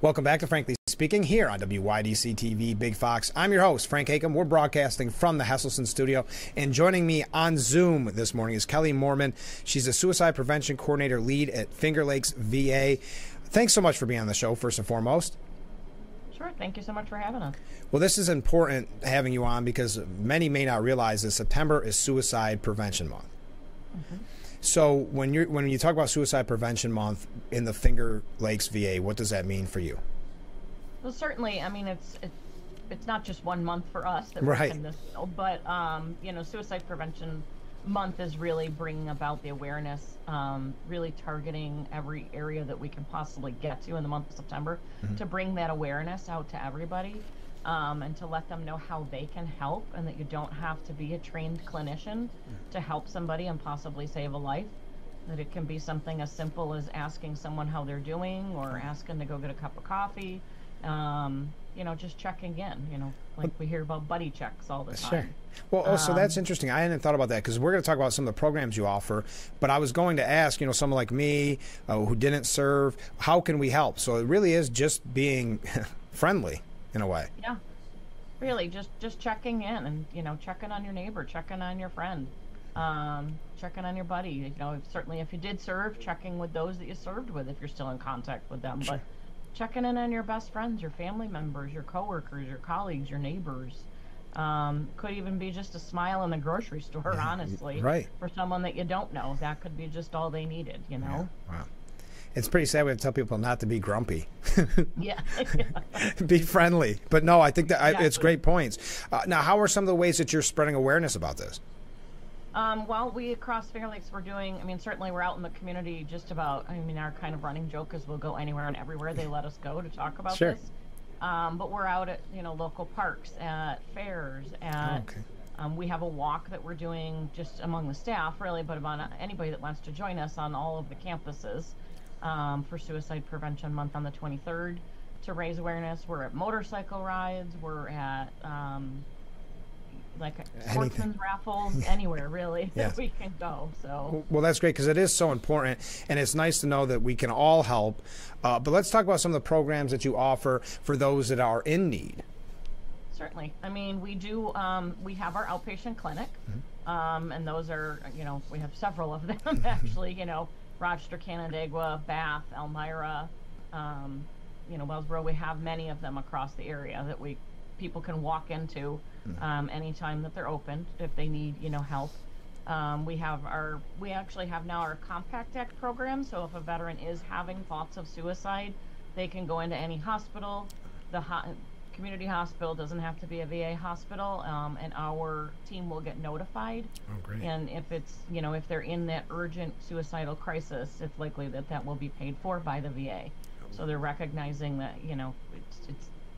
Welcome back to Frankly Speaking here on WYDC TV, Big Fox. I'm your host, Frank Acum. We're broadcasting from the Hesselson Studio. And joining me on Zoom this morning is Kelly Mohrman. She's the Suicide Prevention Coordinator Lead at Finger Lakes VA. Thanks so much for being on the show, first and foremost. Sure. Thank you so much for having us. Well, this is important having you on because many may not realize that September is Suicide Prevention Month. Mm-hmm. So when you talk about Suicide Prevention Month in the Finger Lakes VA, what does that mean for you? Well, certainly, I mean, it's not just one month for us that we're in this field, but you know, Suicide Prevention Month is really bringing about the awareness, really targeting every area that we can possibly get to in the month of September, mm-hmm. to bring that awareness out to everybody, and to let them know how they can help, and that you don't have to be a trained clinician to help somebody and possibly save a life. That it can be something as simple as asking someone how they're doing, or asking to go get a cup of coffee, you know, just checking in, you know, like we hear about buddy checks all the time. Sure. Well, so that's interesting. I hadn't thought about that because we're going to talk about some of the programs you offer, but I was going to ask, you know, someone like me who didn't serve, how can we help? So it really is just being friendly. In a way. Yeah, really just checking in, and you know, checking on your neighbor, checking on your friend, checking on your buddy. You know, certainly if you did serve, checking with those that you served with if you're still in contact with them. Sure. But checking in on your best friends, your family members, your coworkers, your colleagues, your neighbors. Could even be just a smile in the grocery store, yeah, honestly. Right. For someone that you don't know, that could be just all they needed, you know. Yeah. Wow. It's pretty sad we have to tell people not to be grumpy. Yeah. Be friendly. But no, I think that exactly. It's great points. Now, how are some of the ways that you're spreading awareness about this? Well, we across Finger Lakes, we're doing, I mean, certainly we're out in the community just about, I mean, our kind of running joke is we'll go anywhere and everywhere they let us go to talk about sure. this. But we're out at, you know, local parks, at fairs, at... Okay. We have a walk that we're doing just among the staff, really, but among anybody that wants to join us on all of the campuses. For Suicide Prevention Month on the 23rd to raise awareness. We're at motorcycle rides, we're at like sportsman's raffles, anywhere really that we can go. So well, that's great because it is so important, and it's nice to know that we can all help. But let's talk about some of the programs that you offer for those that are in need. Certainly. I mean, we do, we have our outpatient clinic, mm-hmm. And those are, you know, we have several of them actually, you know. Rochester, Canandaigua, Bath, Elmira, you know, Wellsboro. We have many of them across the area that people can walk into anytime that they're open if they need, you know, help. We actually have now our compact deck program. So if a veteran is having thoughts of suicide, they can go into any hospital. The community hospital doesn't have to be a VA hospital, and our team will get notified. Oh, great. And if it's, you know, if they're in that urgent suicidal crisis, it's likely that that will be paid for by the VA. Oh. So they're recognizing that, you know, it's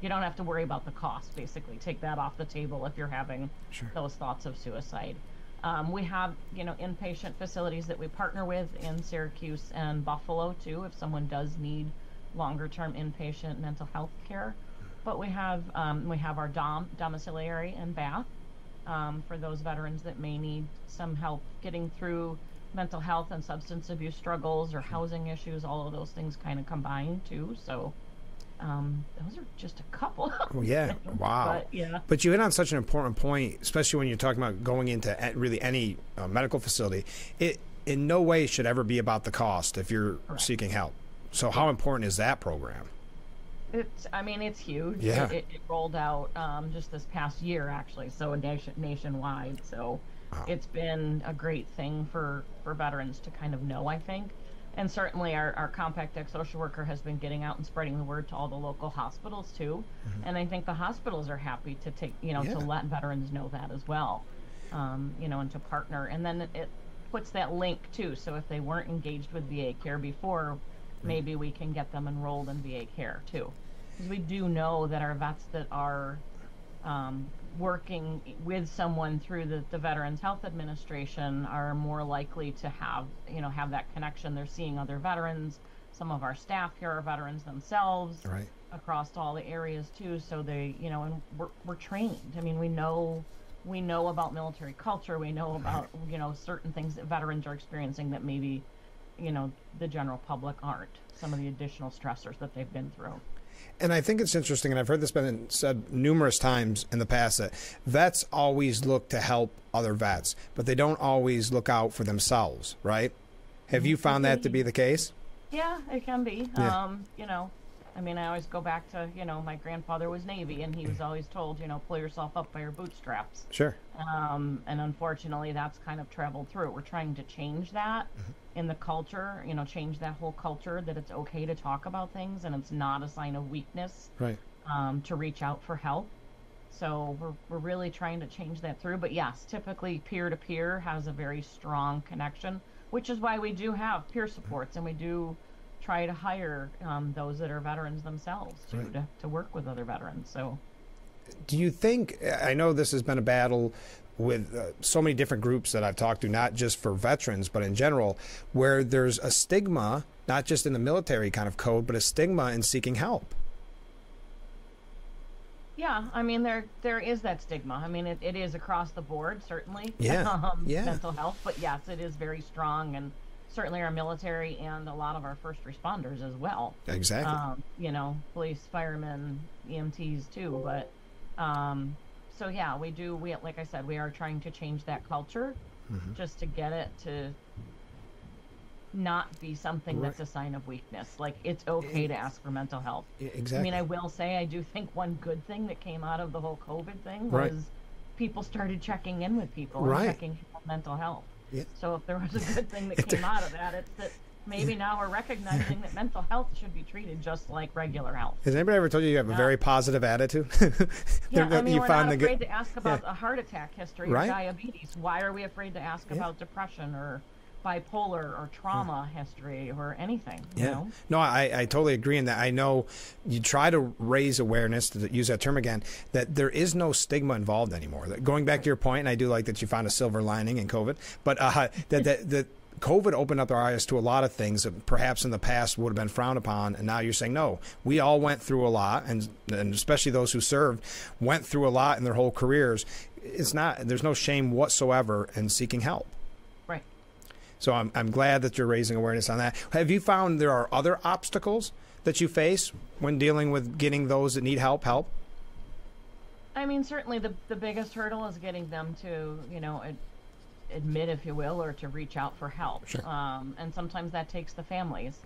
you don't have to worry about the cost, basically. Take that off the table if you're having sure. those thoughts of suicide. We have, you know, inpatient facilities that we partner with in Syracuse and Buffalo, too, if someone does need longer-term inpatient mental health care. But we have our domiciliary in Bath for those veterans that may need some help getting through mental health and substance abuse struggles or housing issues. All of those things kind of combined too. So those are just a couple. Well, yeah, wow. But, yeah. But you hit on such an important point, especially when you're talking about going into really any medical facility. It in no way should ever be about the cost if you're correct. Seeking help. So yeah. How important is that program? I mean, it's huge. Yeah. It rolled out just this past year, actually, so nationwide. So wow. It's been a great thing for veterans to kind of know, I think. And certainly our compact deck social worker has been getting out and spreading the word to all the local hospitals, too. Mm-hmm. And I think the hospitals are happy to take, you know, yeah. to let veterans know that as well, you know, and to partner. And then it puts that link, too. So if they weren't engaged with VA care before, maybe we can get them enrolled in VA care too. Because we do know that our vets that are working with someone through the Veterans Health Administration are more likely to have, you know, have that connection. They're seeing other veterans. Some of our staff here are veterans themselves right. across all the areas too. So they, you know, and we're trained. I mean, we know about military culture. We know about, you know, certain things that veterans are experiencing that maybe you know, the general public aren't, some of the additional stressors that they've been through. And I think it's interesting, and I've heard this been said numerous times in the past, that vets always look to help other vets, but they don't always look out for themselves, right? Have you found that to be the case? Yeah, it can be. Yeah. You know, I mean, I always go back to, you know, my grandfather was Navy, and he was always told, you know, pull yourself up by your bootstraps. Sure. And unfortunately, that's kind of traveled through. We're trying to change that in the culture, you know, change that whole culture that it's okay to talk about things and it's not a sign of weakness, right? To reach out for help. So we're really trying to change that through. But yes, typically peer-to-peer has a very strong connection, which is why we do have peer supports and we do try to hire those that are veterans themselves too, right, to work with other veterans. So do you think, I know this has been a battle with so many different groups that I've talked to, not just for veterans, but in general, where there's a stigma, not just in the military kind of code, but a stigma in seeking help? Yeah, I mean, there is that stigma. I mean, it is across the board, certainly. Yeah, mental health, but yes, it is very strong, and certainly our military and a lot of our first responders as well. Exactly. You know, police, firemen, EMTs too. But so yeah, we do. We, like I said, we are trying to change that culture, just to get it to not be something that's a sign of weakness. Like, it's okay to ask for mental health. Exactly. I mean, I will say, I do think one good thing that came out of the whole COVID thing was people started checking in with people and checking mental health. Yeah. So if there was a good thing that came out of that, it's that maybe now we're recognizing that mental health should be treated just like regular health. Has anybody ever told you you have a very positive attitude? Yeah, I mean, we're not afraid to ask about a heart attack history or diabetes. Why are we afraid to ask about depression or bipolar or trauma history or anything? You know? No, I totally agree in that. I know you try to raise awareness, to use that term again, that there is no stigma involved anymore. That, going back to your point, and I do like that you found a silver lining in COVID, but that COVID opened up our eyes to a lot of things that perhaps in the past would have been frowned upon. And now you're saying, no, we all went through a lot, and especially those who served went through a lot in their whole careers. It's not, there's no shame whatsoever in seeking help. So I'm glad that you're raising awareness on that. Have you found there are other obstacles that you face when dealing with getting those that need help? I mean, certainly the biggest hurdle is getting them to, you know, admit, if you will, or to reach out for help. Sure. And sometimes that takes the families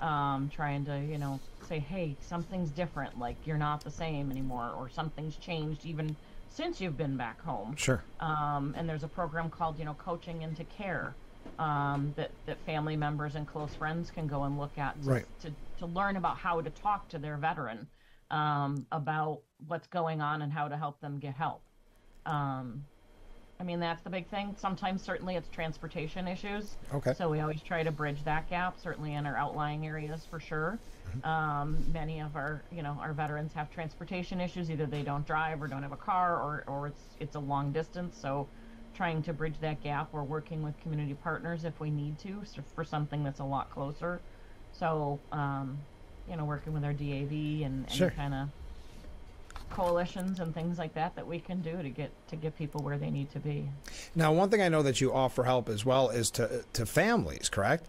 trying to, you know, say, hey, something's different, like you're not the same anymore, or something's changed even since you've been back home. Sure. And there's a program called, you know, Coaching into Care. That family members and close friends can go and look at to learn about how to talk to their veteran about what's going on and how to help them get help. I mean, that's the big thing. Sometimes certainly it's transportation issues. Okay. So we always try to bridge that gap, certainly in our outlying areas for sure. Many of our, you know, our veterans have transportation issues. Either they don't drive or don't have a car, or it's a long distance. So trying to bridge that gap, or working with community partners if we need to, so for something that's a lot closer. So, you know, working with our DAV and kind of coalitions and things like that that we can do to get people where they need to be. Now, one thing I know that you offer help as well is to families, correct?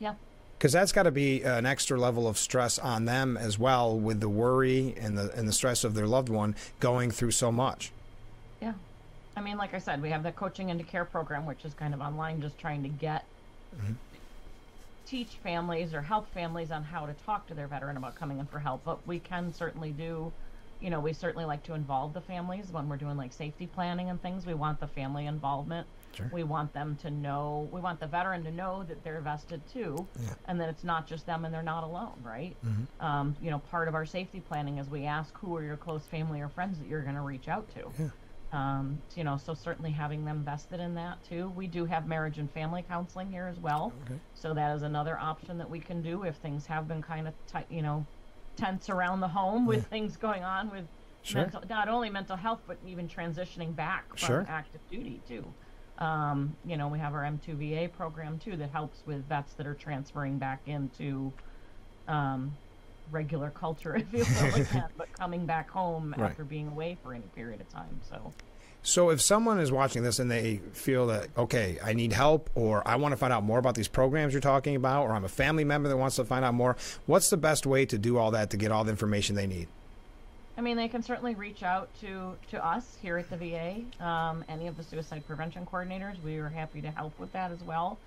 Yeah. Because that's got to be an extra level of stress on them as well, with the worry and the stress of their loved one going through so much. Yeah. I mean, like I said, we have the Coaching into Care program, which is kind of online, just trying to teach families or help families on how to talk to their veteran about coming in for help. But we can certainly do, you know, we certainly like to involve the families when we're doing like safety planning and things. We want the family involvement. Sure. We want them to know, we want the veteran to know that they're vested too, and that it's not just them and they're not alone, right? You know, part of our safety planning is we ask, who are your close family or friends that you're going to reach out to? Yeah. You know, so certainly having them vested in that too. We do have marriage and family counseling here as well. Okay. So that is another option that we can do if things have been kind of, you know, tense around the home with things going on with mental, not only mental health, but even transitioning back from active duty too. You know, we have our M2VA program too that helps with vets that are transferring back into regular culture, if you will, but coming back home after being away for any period of time. So So if someone is watching this and they feel that, okay, I need help, or I want to find out more about these programs you're talking about, or I'm a family member that wants to find out more, what's the best way to do all that, to get all the information they need? I mean, they can certainly reach out to us here at the VA, any of the suicide prevention coordinators. We are happy to help with that as well.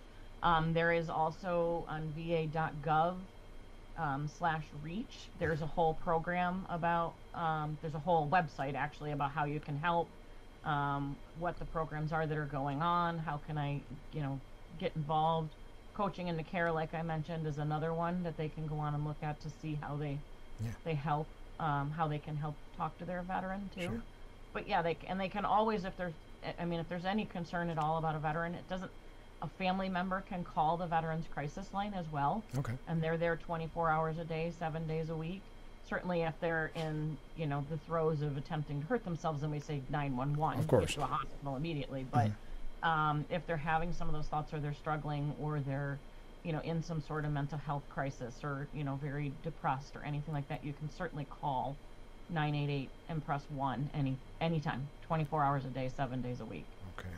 There is also on va.gov /reach, there's a whole program about, there's a whole website actually about how you can help, what the programs are that are going on, how can I, you know, get involved. Coaching into Care, like I mentioned, is another one that they can go on and look at to see how they, they help, how they can help talk to their veteran too. Sure. But yeah, they can always, if there's, I mean, if there's any concern at all about a veteran, it doesn't, a family member can call the Veterans Crisis Line as well. Okay. And they're there 24 hours a day, 7 days a week. Certainly if they're in, you know, the throes of attempting to hurt themselves, then we say 911. Of course. Get to a hospital immediately. But if they're having some of those thoughts, or they're struggling, or they're, you know, in some sort of mental health crisis, or, you know, very depressed or anything like that, you can certainly call 988 and press 1 anytime, 24 hours a day, 7 days a week. Okay.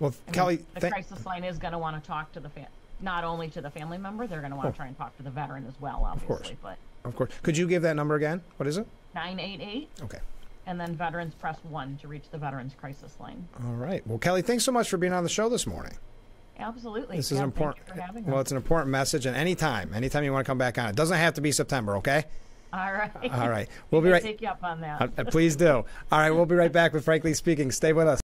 Well, Kelly, the crisis line is going to want to talk to the not only to the family member, they're going to want to try and talk to the veteran as well, obviously. Of course. But of course. Could you give that number again? What is it? 988. Okay. And then veterans press 1 to reach the Veterans Crisis Line. All right. Well, Kelly, thanks so much for being on the show this morning. Absolutely. This is important. Thank you for having us. Well, it's an important message, and anytime you want to come back on, it doesn't have to be September, okay? All right. All right. We'll be right. Take you up on that. Please do. All right. We'll be right back with Frankly Speaking. Stay with us.